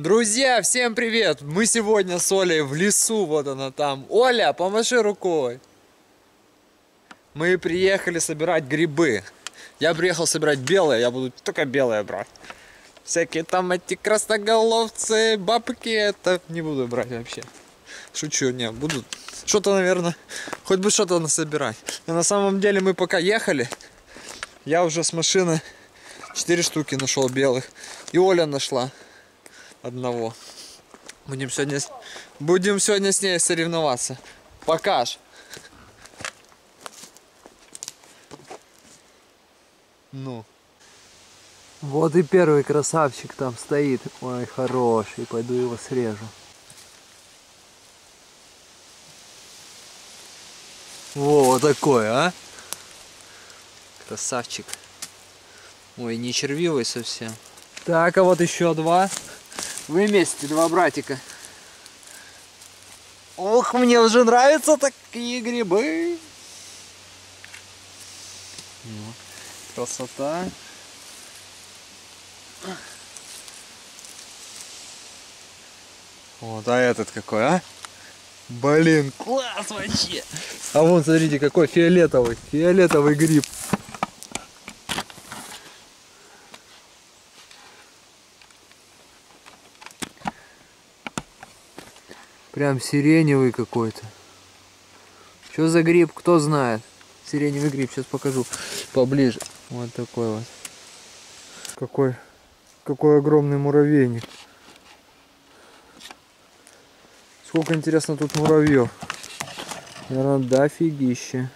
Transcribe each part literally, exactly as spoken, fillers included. Друзья, всем привет! Мы сегодня с Олей в лесу, вот она там. Оля, помаши рукой. Мы приехали собирать грибы. Я приехал собирать белые, я буду только белые брать. Всякие там эти красноголовцы, бабки, это не буду брать вообще. Шучу, не, буду что-то, наверное, хоть бы что-то насобирать. Но на самом деле мы пока ехали, я уже с машины четыре штуки нашел белых. И Оля нашла одного. Будем сегодня, будем сегодня с ней соревноваться. Покаж. Ну. Вот и первый красавчик там стоит. Ой, хороший. Пойду его срежу. Во, вот такой, а? Красавчик. Ой, не червивый совсем. Так, а вот еще два. Вы вместе, два братика. Ох, мне уже нравятся такие грибы. Ну, красота. Вот, а этот какой, а? Блин, класс вообще. А вон, смотрите, какой фиолетовый. Фиолетовый гриб. Прям сиреневый какой-то. Что за гриб, кто знает. Сиреневый гриб, сейчас покажу поближе. Вот такой вот. Какой... Какой огромный муравейник. Сколько, интересно, тут муравьев. Наверное, дофигища.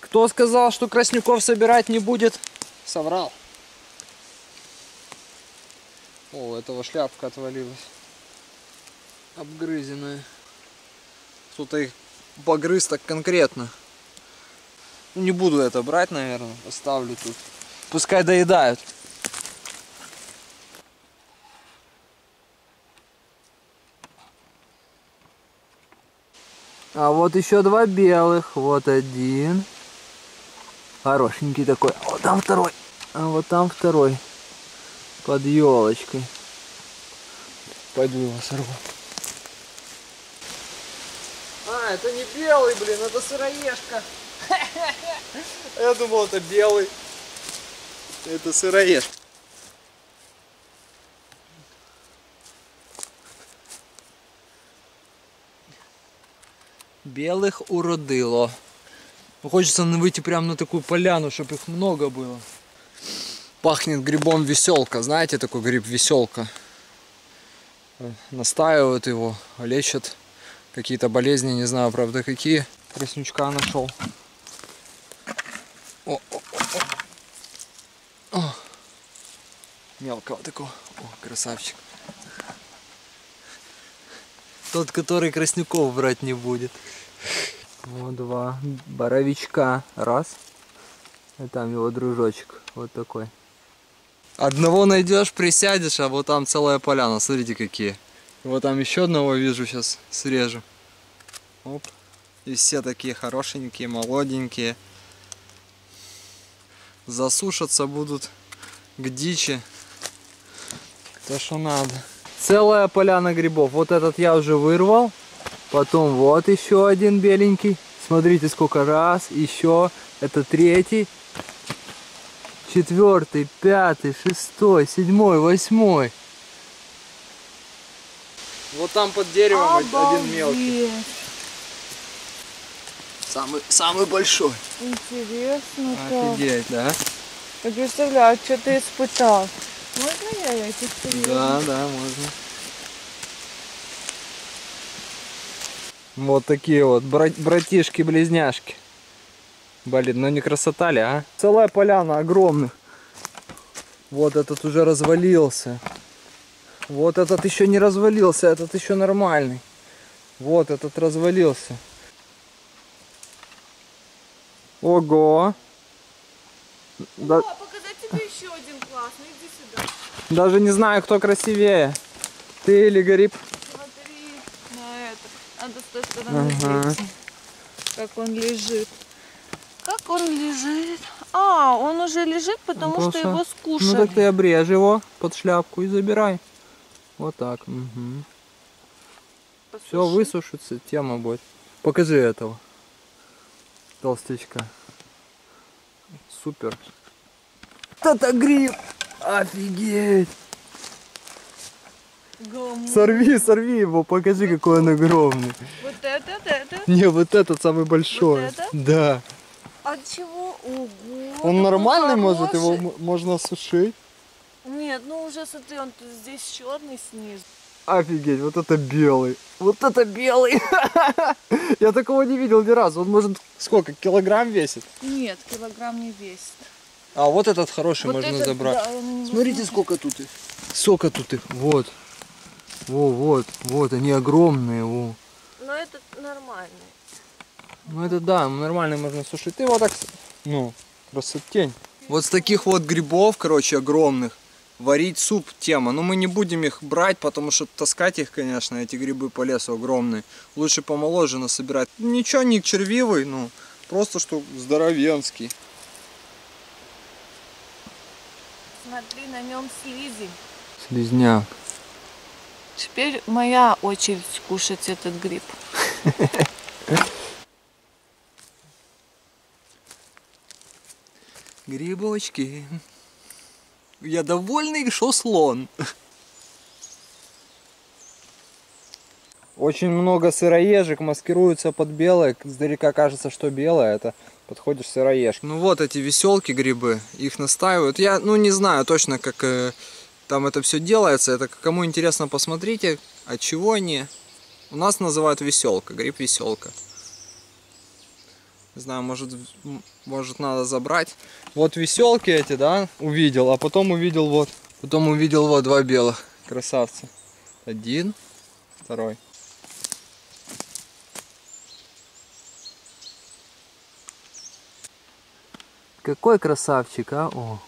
Кто сказал, что краснюков собирать не будет, соврал. О, этого шляпка отвалилась. Обгрызенные. Кто-то их погрыз так конкретно. Не буду это брать, наверное. Оставлю тут. Пускай доедают. А вот еще два белых. Вот один. Хорошенький такой. А вот там второй. А вот там второй. Под елочкой. Пойду его сорву. А, это не белый, блин, это сыроежка. Я думал, это белый. Это сыроежка. Белых уродило. Хочется выйти прямо на такую поляну, чтобы их много было. Пахнет грибом веселка. Знаете, такой гриб веселка? Настаивают его, лечат. Какие-то болезни, не знаю, правда, какие. Краснючка нашел. О, о, о, о. Мелкого такого. О, красавчик. Тот, который краснюков брать не будет. Вот два боровичка. Раз. И там его дружочек. Вот такой. Одного найдешь, присядешь, а вот там целая поляна. Смотрите, какие. Вот там еще одного вижу, сейчас срежу. Оп. И все такие хорошенькие, молоденькие. Засушаться будут к дичи. То, что надо. Целая поляна грибов. Вот этот я уже вырвал. Потом вот еще один беленький. Смотрите, сколько раз. Еще. Это третий. Четвертый, пятый, шестой, седьмой, восьмой. Вот там под деревом. Обалдеть. Один мелкий. Самый, самый большой. Интересно. Офигеть, да? Я представляю, что ты испытал. Можно я я тебе приведу? Да, да, можно. Вот такие вот братишки-близняшки. Блин, ну не красота ли, а? Целая поляна огромных. Вот этот уже развалился. Вот этот еще не развалился, этот еще нормальный. Вот этот развалился. Ого! Да... О, показать тебе еще один классный, иди сюда. Даже не знаю, кто красивее. Ты или гриб? Смотри на это. Надо с той стороны. Ага. как он лежит. Как он лежит? А, он уже лежит, потому просто... что его скушали. Ну так ты обрежь его под шляпку и забирай. Вот так. Угу. Все, высушится, тема будет. Покажи этого толстячка. Супер. Татагриб! Офигеть! Гам. Сорви, сорви его, покажи, вот какой он огромный. Вот этот, этот? Не, вот этот самый большой. Вот это? Да. От чего? Ого, он нормальный, он может, его можно сушить? Нет, ну уже смотри, он здесь черный снизу. Офигеть, вот это белый. Вот это белый. Я такого не видел ни разу. Он может сколько, килограмм весит? Нет, килограмм не весит. А вот этот хороший вот можно этот, забрать. Да, смотрите, можно... сколько тут их. Сколько тут их. Вот. Во, вот, вот, они огромные. Во. Но этот нормальный. Ну это да, нормальный можно сушить. И вот так, ну, красотень. Вот с таких вот грибов, короче, огромных. Варить суп тема, но мы не будем их брать, потому что таскать их, конечно, эти грибы по лесу огромные. Лучше помоложе насобирать. Ничего, не червивый, ну, просто что здоровенский. Смотри, на нем слизи. Слизняк. Теперь моя очередь кушать этот гриб. Грибочки. Я довольный, что слон. Очень много сыроежек маскируются под белое. Издалека кажется, что белое. Это подходишь сыроежки. Ну вот эти веселки грибы. Их настаивают. Я ну не знаю точно, как э, там это все делается. Это кому интересно, посмотрите, от чего они. У нас называют веселка. Гриб веселка. Не знаю, может, может надо забрать. Вот веселки эти, да, увидел, а потом увидел вот, потом увидел вот два белых красавца. Один, второй. Какой красавчик, а? О.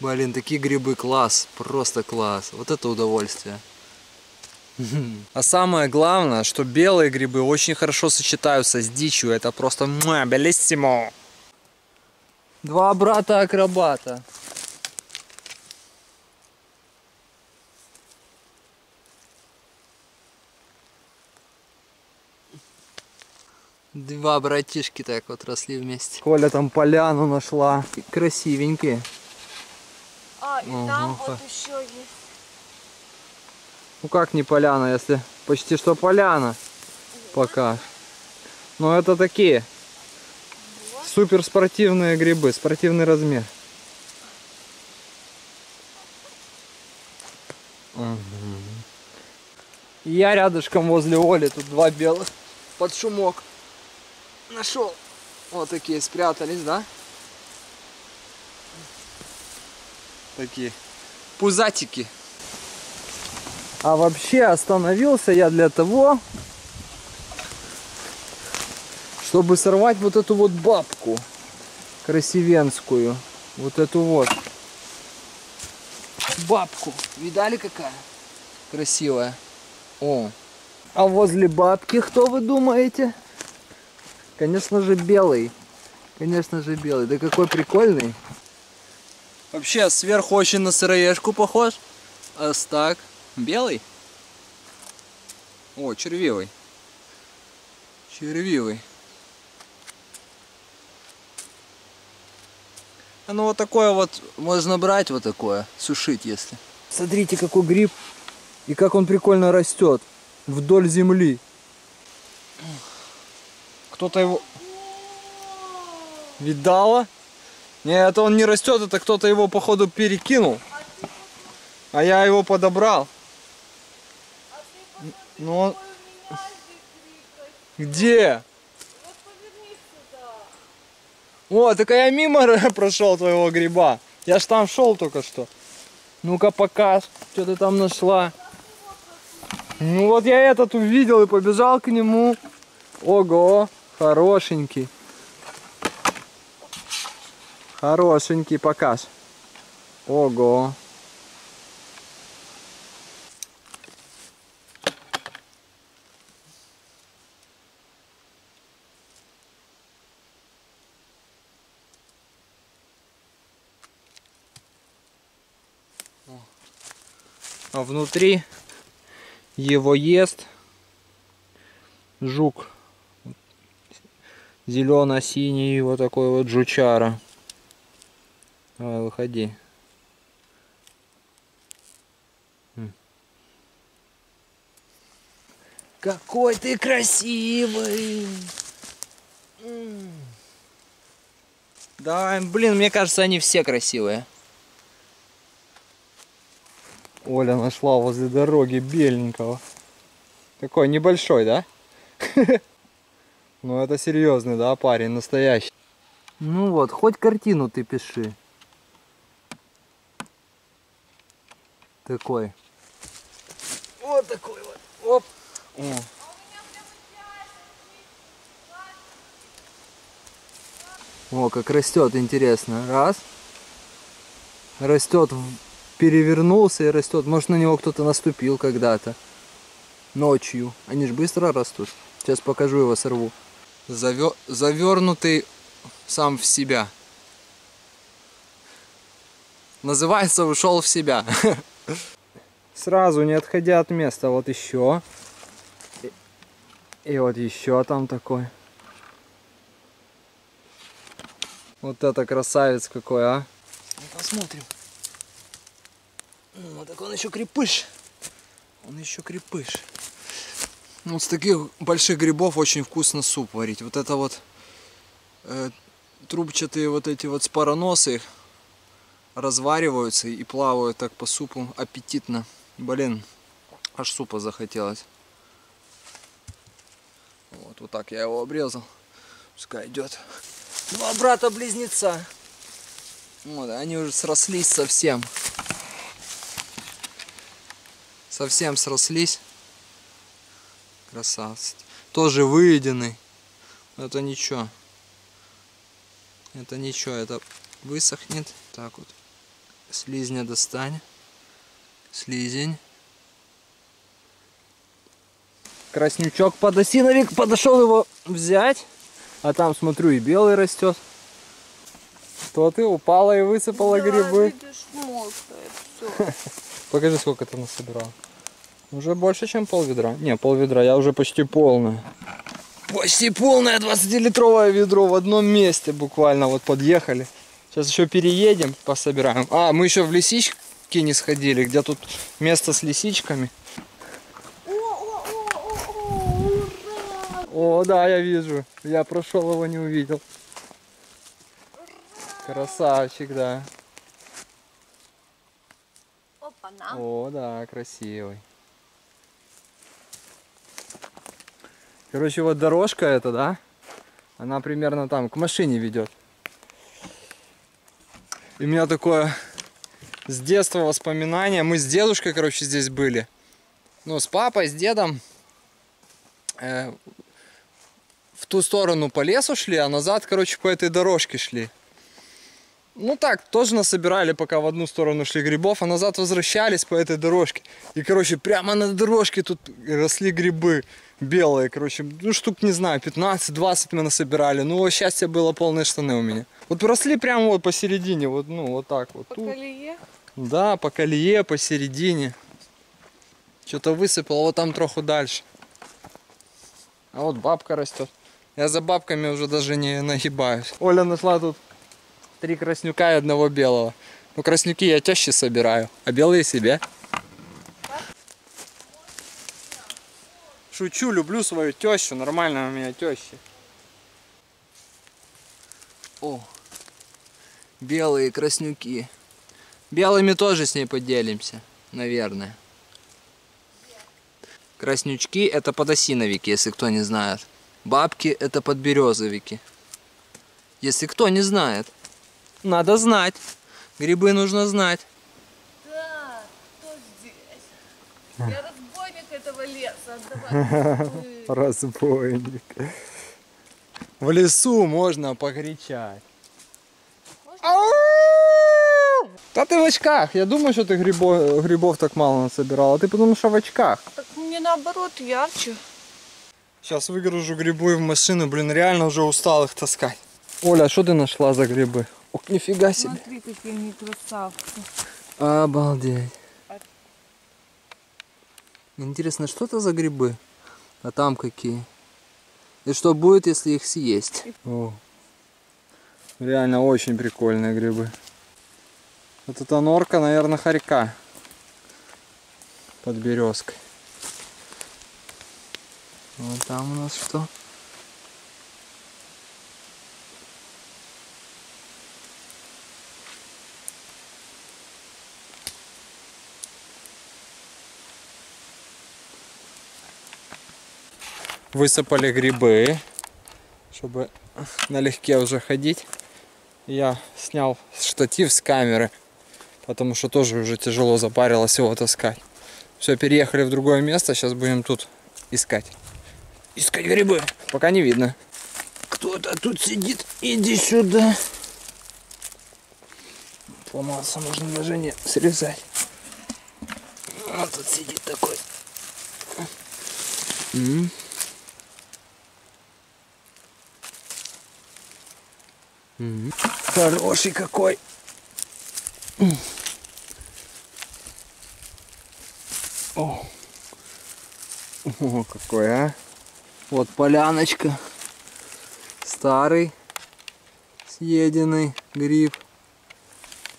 Блин, такие грибы класс, просто класс. Вот это удовольствие. А самое главное, что белые грибы очень хорошо сочетаются с дичью. Это просто белиссимо. Два брата-акробата. Два братишки так вот росли вместе. Коля там поляну нашла. Красивенькие. А, и там вот еще есть. Ну как не поляна, если почти что поляна пока. Но это такие супер спортивные грибы, спортивный размер. И я рядышком возле Оли, тут два белых под шумок нашел. Вот такие спрятались, да? Такие пузатики. А вообще остановился я для того, чтобы сорвать вот эту вот бабку красивенскую. Вот эту вот бабку. Видали, какая красивая? О. А возле бабки кто, вы думаете? Конечно же белый. Конечно же белый. Да какой прикольный. Вообще сверху очень на сыроежку похож. А так... Белый? О, червивый. Червивый. А ну вот такое вот можно брать, вот такое, сушить если. Смотрите, какой гриб и как он прикольно растет вдоль земли. Кто-то его... Видала? Нет, это он не растет, это кто-то его походу перекинул. А я его подобрал. Но... Где? Вот повернись сюда. О, так я мимо прошел твоего гриба. Я ж там шел только что. Ну-ка покаж, что ты там нашла. Ну вот я этот увидел и побежал к нему. Ого, хорошенький. Хорошенький, покаж. Ого. внутри его ест жук зелено-синий, вот такой вот жучара. Давай, выходи. Какой ты красивый! Да, блин, мне кажется, они все красивые. Оля нашла возле дороги беленького. Такой небольшой, да? Ну это серьезный, да, парень, настоящий. Ну вот, хоть картину ты пиши. Такой. Вот такой вот. Оп. О. О, как растет, интересно. Раз. Растет, перевернулся и растет. Может, на него кто-то наступил когда-то. Ночью. Они же быстро растут. Сейчас покажу, его сорву. Завер... Завернутый сам в себя. Называется «Ушел в себя». Сразу, не отходя от места. Вот еще. И вот еще там такой. Вот это красавец какой, а? Посмотрим. Ну, так он еще крепыш. Он еще крепыш. Вот с таких больших грибов очень вкусно суп варить. Вот это вот э, трубчатые вот эти вот спороносы развариваются и плавают так по супу аппетитно. Блин, аж супа захотелось. Вот, вот так я его обрезал. Пускай идет. Два брата-близнеца. Вот, они уже срослись совсем. Совсем срослись. Красавцы. Тоже выеденный. Это ничего. Это ничего. Это высохнет. Так вот. Слизня достань. Слизень. Краснючок подосиновик. Подошел его взять. А там, смотрю, и белый растет. Что ты? Упала и высыпала, да, грибы. Мокрая, покажи, сколько ты насобирал. Уже больше, чем пол ведра. Не, пол ведра, я уже почти полная. Почти полное двадцатилитровое ведро в одном месте буквально. Вот подъехали. Сейчас еще переедем, пособираем. А, мы еще в лисички не сходили. Где тут место с лисичками? О, да, я вижу. Я прошел, его не увидел. Красавчик, да. Опа-на. О, да, красивый. Короче, вот дорожка эта, да? Она примерно там к машине ведет. И у меня такое с детства воспоминание. Мы с дедушкой, короче, здесь были. Ну, с папой, с дедом. Э В ту сторону по лесу шли, а назад, короче, по этой дорожке шли. Ну так, тоже насобирали, пока в одну сторону шли грибов, а назад возвращались по этой дорожке. И, короче, прямо на дорожке тут росли грибы белые, короче. Ну, штук, не знаю, пятнадцать-двадцать мы насобирали. Ну, счастье было, полные штаны у меня. Вот росли прямо вот посередине, вот, ну, вот так вот. По колее? Да, по колее, посередине. Что-то высыпало, вот там троху дальше. А вот бабка растет. Я за бабками уже даже не нагибаюсь. Оля нашла тут три краснюка и одного белого. Ну, краснюки я чаще собираю, а белые себе. Шучу, люблю свою тещу. Нормально у меня тещи. О, белые краснюки. Белыми тоже с ней поделимся, наверное. Краснючки — это подосиновики, если кто не знает. Бабки — это подберезовики. Если кто не знает, надо знать. Грибы нужно знать. Да, кто здесь? Я разбойник этого леса, отдавай. Разбойник. В лесу можно покричать. Да ты в очках. Я думаю, что ты грибов, грибов так мало насобирала. А ты потому что в очках. Так мне наоборот ярче. Сейчас выгружу грибы в машину, блин, реально уже устал их таскать. Оля, что ты нашла за грибы? Ох, нифига себе. Смотри, какие они красавцы. Обалдеть. Интересно, что это за грибы? А там какие? И что будет, если их съесть? О, реально очень прикольные грибы. Вот эта норка, наверное, хорька под березкой. Вот там у нас что? Высыпали грибы, чтобы налегке уже ходить. Я снял штатив с камеры, потому что тоже уже тяжело запарилось его таскать. Все, переехали в другое место, сейчас будем тут искать. Искать грибы, пока не видно. Кто-то тут сидит, иди сюда. Поломался, можно даже не срезать. Вот тут сидит такой. М-м. Mm-hmm. Хороший какой. Mm. О. О, какой, а. Вот поляночка. Старый съеденный гриб.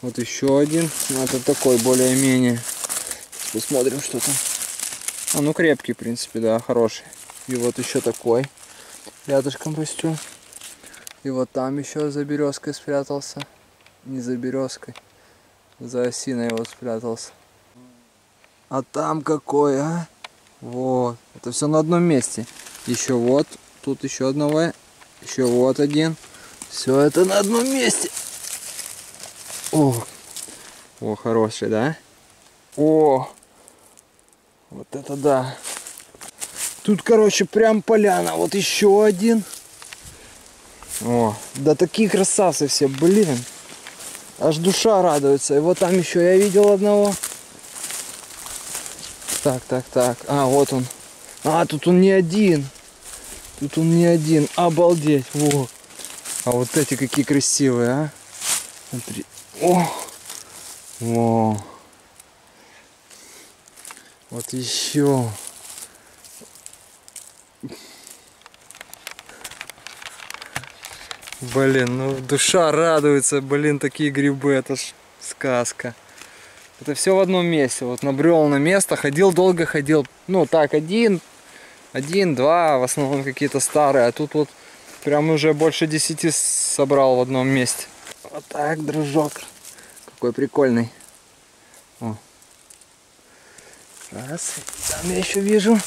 Вот еще один. Ну, это такой более-менее. Посмотрим, что там. А, ну крепкий, в принципе, да, хороший. И вот еще такой. Рядышком пустю. И вот там еще за березкой спрятался. Не за березкой. За осиной его спрятался. А там какой, а? Вот. Это все на одном месте. Еще вот. Тут еще одного. Еще вот один. Все это на одном месте. О. О, хороший, да? О. Вот это да. Тут, короче, прям поляна. Вот еще один. О, да такие красавцы все, блин. Аж душа радуется. И вот там еще я видел одного. Так, так, так. А, вот он. А, тут он не один. Тут он не один. Обалдеть. Во. А вот эти какие красивые, а. Смотри. О. Во. Вот еще. Блин, ну душа радуется, блин, такие грибы, это ж сказка. Это все в одном месте, вот набрел на место, ходил, долго ходил. Ну так, один, один, два, в основном какие-то старые, а тут вот прям уже больше десяти собрал в одном месте. Вот так, дружок, какой прикольный. О. Раз, там я еще вижу.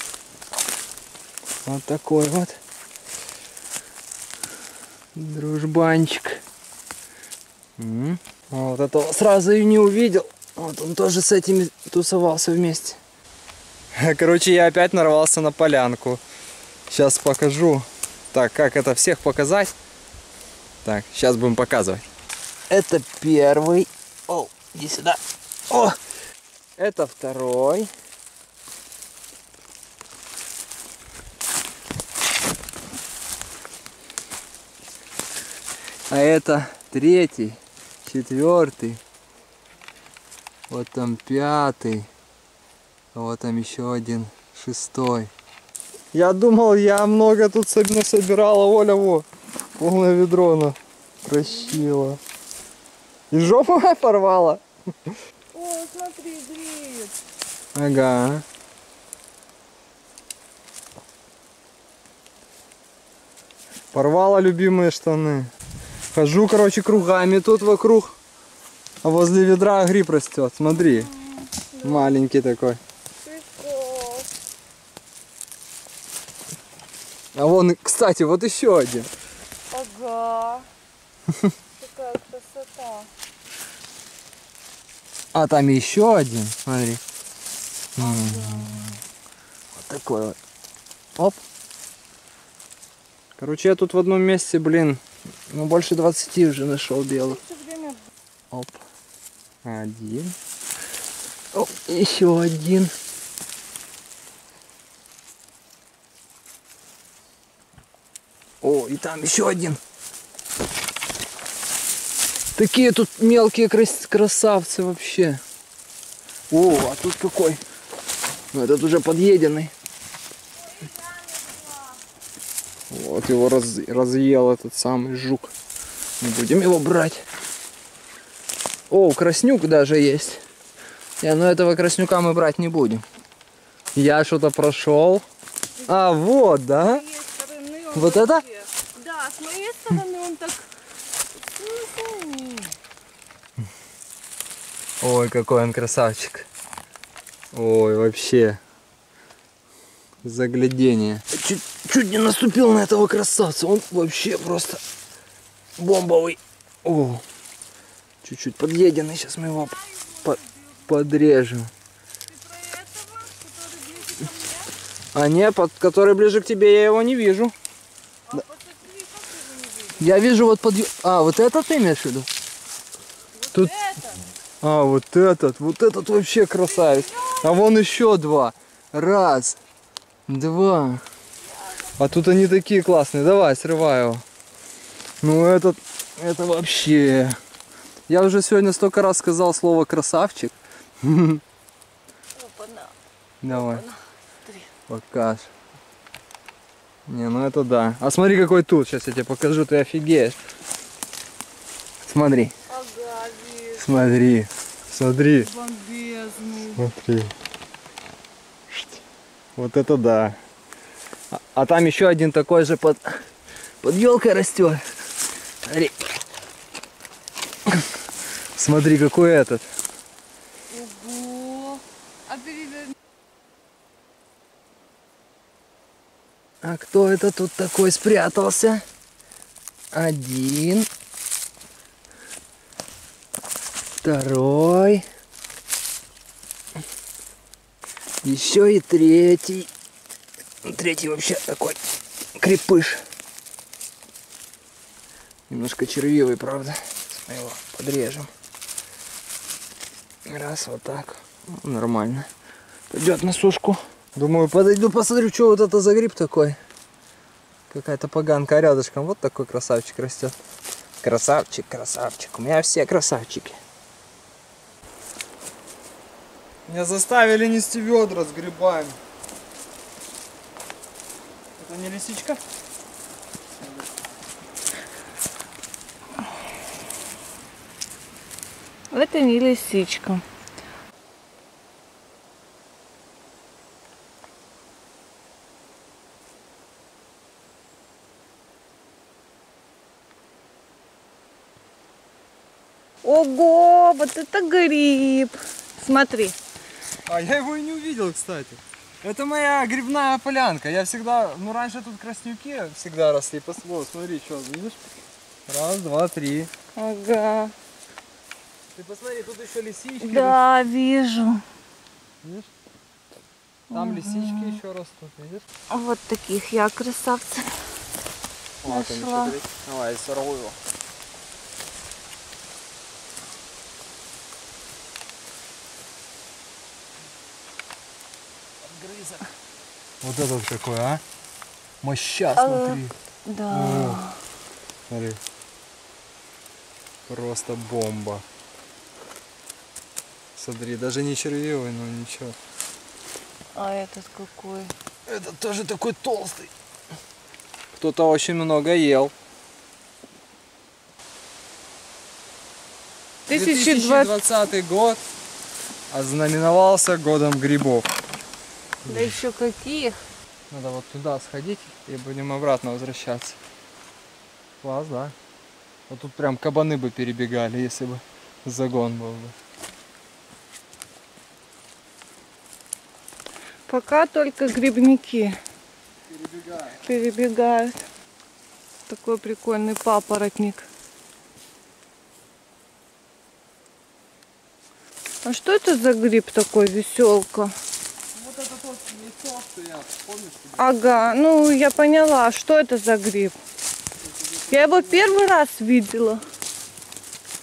Вот такой вот. Дружбанчик. Mm. Вот этого сразу и не увидел. Вот он тоже с этими тусовался вместе. Короче, я опять нарвался на полянку. Сейчас покажу. Так, как это всех показать? Так, сейчас будем показывать. Это первый. О, иди сюда. О! Это второй. А это третий, четвертый, вот там пятый, а вот там еще один, шестой. Я думал, я много тут собирала, Оля, во, полное ведро она прощила. И жопу моя порвала. О, смотри, гриб. Ага. Порвала любимые штаны. Хожу, короче, кругами тут вокруг, а возле ведра гриб растет, смотри, да. Маленький такой. Прикол. А вон, кстати, вот еще один. Ага, какая красота. А там еще один, смотри. Ага. Вот такой вот. Оп. Короче, я тут в одном месте, блин. Ну, больше двадцати уже нашел белых. Оп. Один. Оп, еще один. О, и там еще один. Такие тут мелкие крас красавцы вообще. О, а тут какой. Но этот уже подъеденный. Вот его раз, разъел этот самый жук. Не будем его брать. О, краснюк даже есть. Я, но этого краснюка мы брать не будем. Я что-то прошел. А, вот, да? Вот это? Да, с моей стороны он так... Ой, какой он красавчик. Ой, вообще. Заглядение. Чуть, чуть не наступил на этого красавца. Он вообще просто бомбовый. О, чуть-чуть подъеденный. Сейчас мы его по подрежем. А не, под который ближе к тебе, я его не вижу. А да. Я вижу вот под... А, вот этот ты имеешь в виду? Вот тут... этот? А, вот этот. Вот этот вообще красавец. А вон еще два. Раз. Два. А тут они такие классные. Давай, срывай его. Ну, этот... Это вообще... Я уже сегодня столько раз сказал слово красавчик. Опа-на. Давай. Опа-на. Покаж. Не, ну это да. А смотри, какой тут. Сейчас я тебе покажу, ты офигеешь. Смотри. Ага, смотри. Смотри. Бомбезный. Смотри. Вот это да. А, а там еще один такой же под, под елкой растет. Смотри. Смотри, какой этот. Ого. А переверни. А кто это тут такой спрятался? Один. Второй. Еще и третий. Третий вообще такой крепыш. Немножко червивый, правда? Мы его подрежем. Раз, вот так. Нормально. Пойдет на сушку. Думаю, подойду, посмотрю, что вот это за гриб такой. Какая-то поганка рядышком. Вот такой красавчик растет. Красавчик, красавчик. У меня все красавчики. Меня заставили нести ведра с грибами. Это не лисичка? Это не лисичка. Ого, вот это гриб. Смотри. А я его и не увидел, кстати. Это моя грибная полянка. Я всегда, ну раньше тут краснюки всегда росли. Посмотри, смотри, что, видишь? Раз, два, три. Ага. Ты посмотри, тут еще лисички. Да, растут. Вижу. Видишь? Там ага. Лисички еще растут, видишь? Вот таких я красавцев нашла. Давай, я сорву его. Вот этот какой, а? Моща, смотри. Да. О, смотри. Просто бомба. Смотри, даже не червивый, но ничего. А этот какой? Этот тоже такой толстый. Кто-то очень много ел. две тысячи двадцатый год ознаменовался годом грибов. Да еще каких? Надо вот туда сходить и будем обратно возвращаться. Класс, да? Вот тут прям кабаны бы перебегали, если бы загон был бы. Пока только грибники перебегают. перебегают. Такой прикольный папоротник. А что это за гриб такой, веселка? Ага, ну я поняла, что это за гриб. Я его первый раз видела.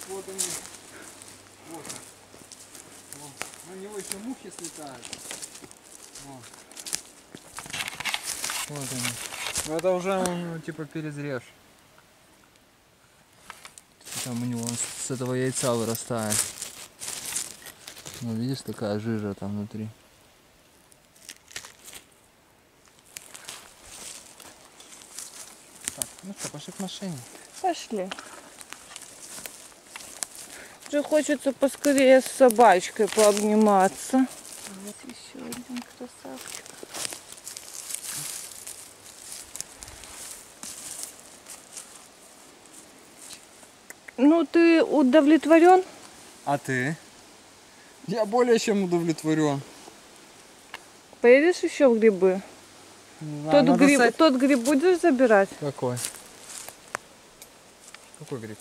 Вот они. Вот. Вот. На него еще мухи слетают. Вот, вот они. Но это уже ну, типа перезрешь. Там у него он с этого яйца вырастает. Ну видишь, такая жижа там внутри. Ну что, пошли к машине. Пошли. Уже хочется поскорее с собачкой пообниматься. Вот еще один красавчик. Ну ты удовлетворен? А ты? Я более чем удовлетворен. Поедешь еще в грибы? Да, тот, гриб, достать... тот гриб будешь забирать? Какой? Какой гриб?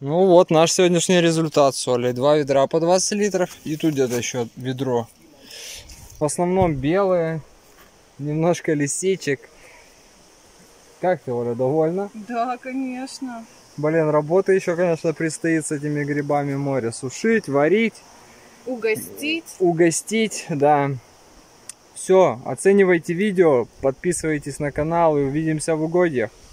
Ну вот наш сегодняшний результат соли. Два ведра по двадцать литров. И тут где-то еще ведро. В основном белые. Немножко лисичек. Как ты, Оля, довольна? Да, конечно. Блин, работа еще, конечно, предстоит с этими грибами море. Сушить, варить. Угостить. Угостить, да. Все, оценивайте видео, подписывайтесь на канал и увидимся в угодьях.